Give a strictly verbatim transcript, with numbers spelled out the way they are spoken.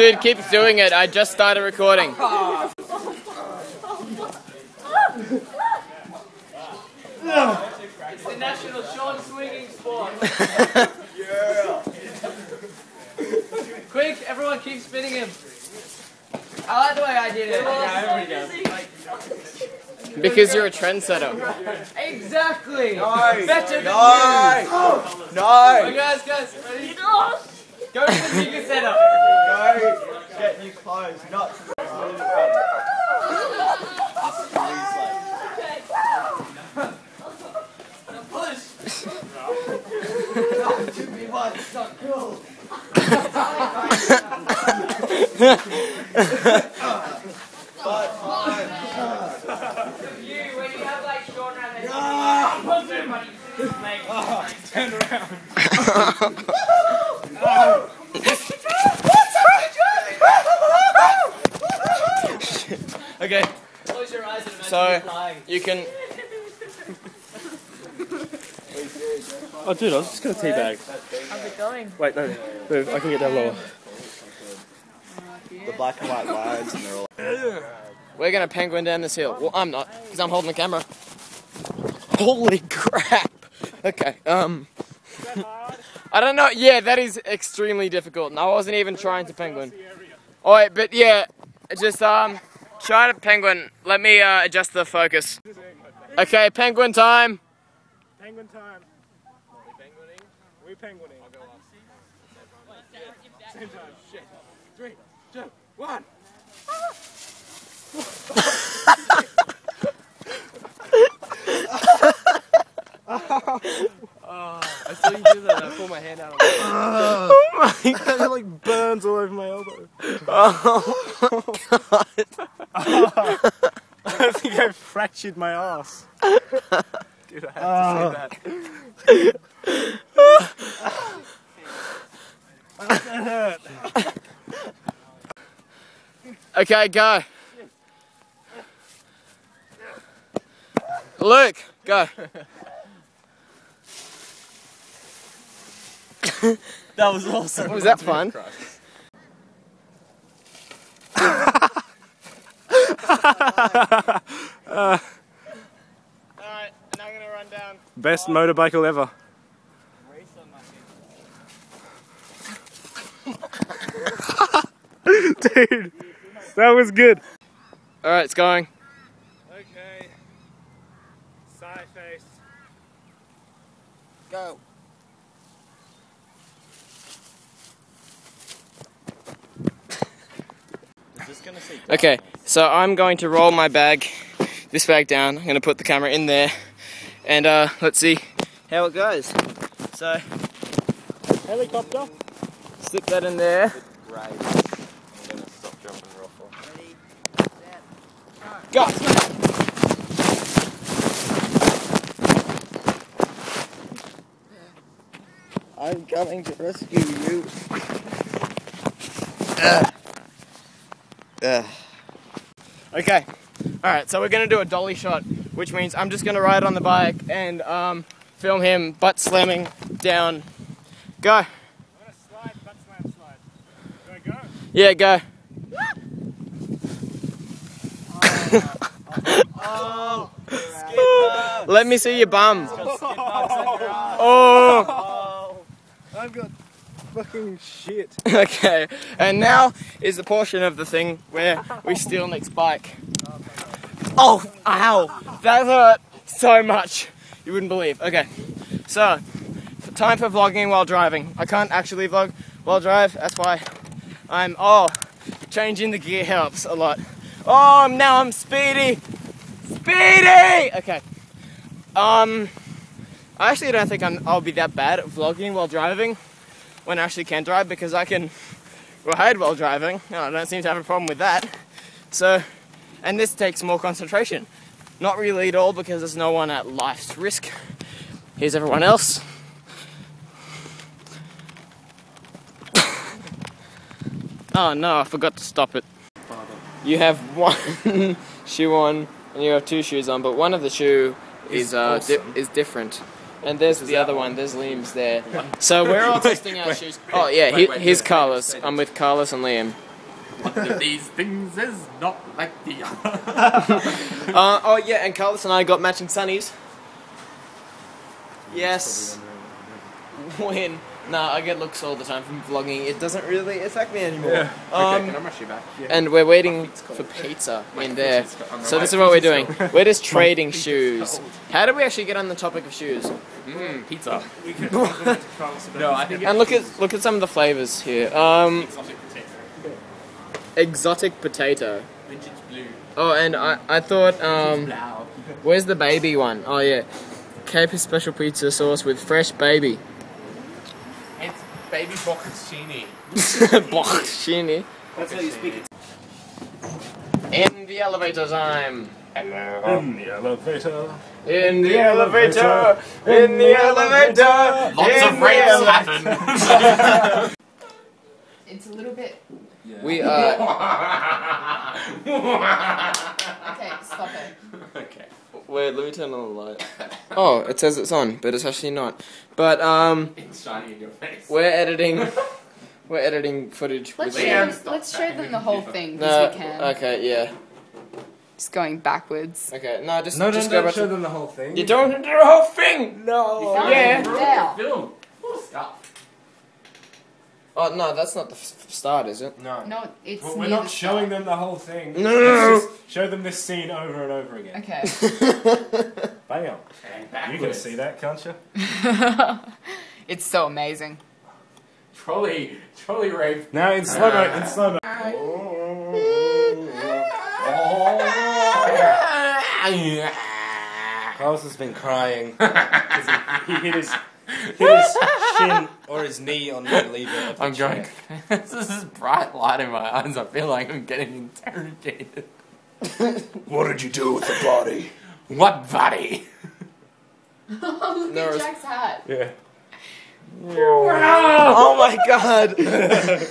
Dude keeps doing it. I just started recording. It's the national Shaun swinging sport. Yeah. Quick, everyone keep spinning him. I like the way I did it. Yeah, like, because you're a trendsetter. Exactly. No. Better than no. you. Oh. No. Right, guys, guys, ready? Go for the bigger setup. Go get new clothes. Not to turn around. Okay. Close your eyes and imagine so flying. You can. Oh, dude, I was just gonna teabag. How's it going? Wait, no, move. I can get down lower. The black and white lines, and they're all. We're gonna penguin down this hill. Well, I'm not, because I'm holding the camera. Holy crap! Okay, um. I don't know, yeah, that is extremely difficult, and I wasn't even trying to penguin. Alright, but yeah, just, um, try to penguin. Let me, uh, adjust the focus. Okay, penguin time! Penguin time. We're penguining. I'll go up. Same time. Shit. Three, two, one. Oh, I saw you do that. I pulled my hand out. Oh my god! It like burns all over my elbow. Oh my god! I think I fractured my ass. Dude, I had to say that. Okay, go. Luke, go. That was awesome. Was that fun? uh, Alright, now I'm gonna run down. Best oh. motorbiker ever. Dude, that was good. Alright, it's going. Okay. Side face. Go. Is this gonna see darkness? Okay, so I'm going to roll my bag, this bag down. I'm gonna put the camera in there, and uh, let's see how it goes. So, helicopter. Slip that in there. Right. Go! I'm coming to rescue you. Uh. Uh. Okay. Alright, so we're going to do a dolly shot, which means I'm just going to ride on the bike and um, film him butt slamming down. Go! I'm going to slide, butt slam, slide. Do I go? Yeah, go. Oh, oh, let me see your bum. Oh, I've got fucking shit. Okay, and now is the portion of the thing where we steal Nick's bike. Oh, ow! That hurt so much. You wouldn't believe. Okay, so time for vlogging while driving. I can't actually vlog while drive. That's why I'm. Oh, changing the gear helps a lot. Oh, now I'm speedy! Speedy! Okay. Um, I actually don't think I'm, I'll be that bad at vlogging while driving when I actually can drive, because I can ride while driving. No, I don't seem to have a problem with that. So, and this takes more concentration. Not really at all, because there's no one at life's risk. Here's everyone else. Oh no, I forgot to stop it. You have one shoe on, and you have two shoes on, but one of the shoe is uh, awesome. di is different. And there's the other one. one. There's Liam's there. So we're all testing our wait, shoes. Wait, oh yeah, wait, he, wait, here's Kārlis. I'm with Kārlis and Liam. One of these things is not like the other. uh, oh yeah, and Kārlis and I got matching sunnies. Yes. When? Nah, I get looks all the time from vlogging. It doesn't really affect me anymore. Yeah. Um, okay, can I rush you back? Yeah. And we're waiting for pizza yeah. in there. So this is what we're doing. We're just trading shoes. Cold. How did we actually get on the topic of shoes? Mmm, pizza. We can no, I think. And look at look at some of the flavors here. Um, exotic potato. Exotic potato. Vintage blue. Oh, and I I thought um, where's the baby one? Oh yeah, Cape special pizza sauce with fresh baby. Baby bocchini. Bocchini. That's how you speak it. In the elevator time. Hello, I'm the elevator. In the elevator. In the elevator. Lots of rapes happen. It's a little bit. Yeah. We are. Okay, stop it. Okay. Wait, let me turn on the light. Oh, it says it's on, but it's actually not. But um, it's shining in your face. We're editing. We're editing footage. Let's with show them, let's show them the whole thing because no, we can. Okay, yeah. Just going backwards. Okay, no, just no, just no, go back. Show them the whole thing. You don't do the whole thing. No. You can't yeah. Film. Stuff. Oh no, that's not the f start, is it? No. No, it's. Well, we're not the showing start. them the whole thing. No. Let's just show them this scene over and over again. Okay. Bam. You can see that, can't you? It's so amazing. Trolley, trolley rape. No, in slow mo. In slow mo. Kārlis has been crying because he, he hit his. his shin or his knee on the lever. I'm going. This is bright light in my eyes. I feel like I'm getting interrogated. What did you do with the body? What body? Oh, look no, at Jack's hat. Yeah. Oh my god.